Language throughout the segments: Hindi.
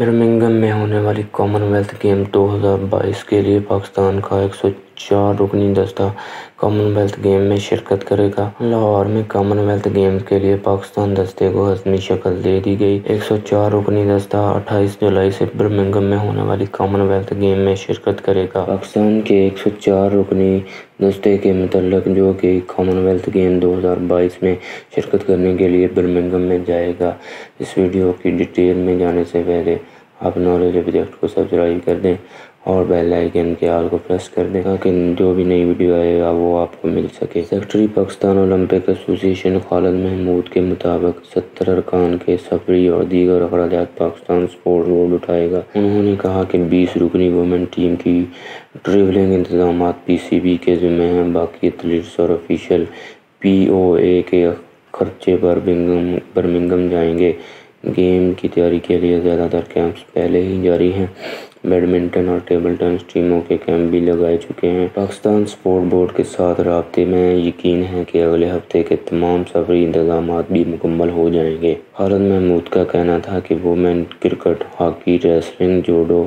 बर्मिंघम में होने वाली कॉमनवेल्थ गेम 2022 के लिए पाकिस्तान का 104 रुकनी दस्ता कॉमनवेल्थ गेम में शिरकत करेगा। लाहौर में कॉमनवेल्थ गेम के लिए पाकिस्तान दस्ते को हतमी शक्ल दे दी गई। 104 रुकनी दस्ता 28 जुलाई से बर्मिंघम में होने वाली कॉमनवेल्थ गेम में शिरकत करेगा। पाकिस्तान के 104 रुकनी दस्ते के मतलब जो कि कॉमनवेल्थ गेम 2022 में शिरकत करने के लिए बर्मिंघम में जाएगा। इस वीडियो की डिटेल में जाने से पहले आप नॉलेज ऑब्जेक्ट को सब्सक्राइब कर दें और बेल आइकन के आल को प्रेस कर दें ताकि जो भी नई वीडियो आएगा वो आपको मिल सके। Secretary Pakistan Olympic association Khalid Mahmood के मुताबिक 70 अरकान के सफरी और दीगर अखराजात पाकिस्तान स्पोर्ट बोर्ड उठाएगा। उन्होंने कहा कि 20 रुकनी वुमेन टीम की ट्रेवलिंग इंतजाम PCB के ज़िम्मे हैं। बाकी एथलीट्स और ऑफिशियल POA के खर्चे बर्मिंघम जाएंगे। गेम की तैयारी के लिए ज़्यादातर कैंप्स पहले ही जारी हैं। बैडमिंटन और टेबल टेनिस टीमों के कैंप भी लगाए चुके हैं। पाकिस्तान स्पोर्ट बोर्ड के साथ राब्ते में यकीन है कि अगले हफ्ते के तमाम सफरी इंतजाम भी मुकम्मल हो जाएंगे। खालिद महमूद का कहना था कि women cricket, hockey, wrestling, judo,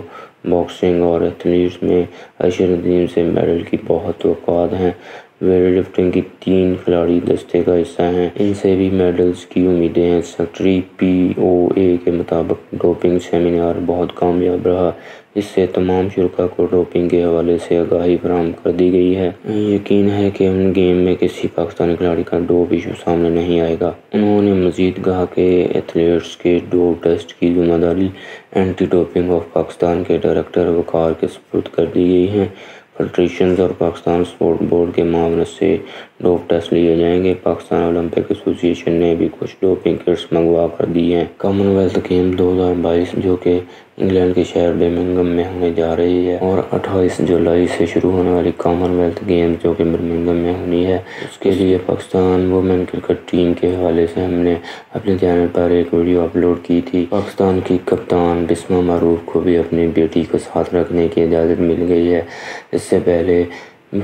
boxing और एथलीट्स में अरशद नदीम से मेडल की बहुत तवक्कात हैं। वेट लिफ्टिंग की 3 खिलाड़ी दस्ते का हिस्सा हैं, इनसे भी मेडल्स की उम्मीदें हैं। सेक्रेटरी POA के मुताबिक डोपिंग सेमिनार बहुत कामयाब रहा। इससे तमाम शुरा को डोपिंग के हवाले से आगाही फराहम कर दी गई है। यकीन है कि उन गेम में किसी पाकिस्तानी खिलाड़ी का डोप इशू सामने नहीं आएगा। उन्होंने मजीद कहा कि एथलीट्स के डोप टेस्ट की जिम्मेदारी एंटी डोपिंग ऑफ पाकिस्तान के डायरेक्टर वकार के सुपुर्द कर दी गई है। फेडरेशन और पाकिस्तान स्पोर्ट बोर्ड के मामले से डोप टेस्ट लिए जाएंगे। पाकिस्तान ओलंपिक एसोसिएशन ने भी कुछ डोपिंग किट्स मंगवा कर दी हैं। कॉमनवेल्थ गेम 2022 जो कि इंग्लैंड के शहर बर्मिंघम में होने जा रही है और 28 जुलाई से शुरू होने वाली कॉमनवेल्थ गेम जो कि बर्मिंघम में होनी है, उसके लिए पाकिस्तान वुमेन क्रिकेट टीम के हवाले से हमने अपने चैनल पर एक वीडियो अपलोड की थी। पाकिस्तान की कप्तान बिस्मा मरूफ को भी अपनी बेटी को साथ रखने की इजाज़त मिल गई है। इससे पहले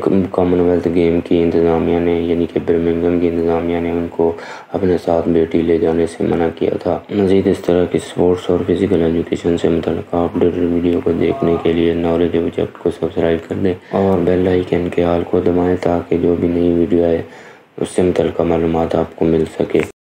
कॉमनवेल्थ गेम की इंतज़ामिया ने यानी कि बर्मिंघम की इंतज़ामिया ने उनको अपने साथ बेटी ले जाने से मना किया था। मज़ीद इस तरह की स्पोर्ट्स और फिज़िकल एजुकेशन से मुतल्लिक़ अपडेटेड वीडियो को देखने के लिए नॉलेज ऑब्जेक्ट को सब्सक्राइब कर दें और बेल आइकन के आल को दबाएँ ताकि जो भी नई वीडियो आए उससे मुतल्लिक़ मालूमात आपको मिल सके।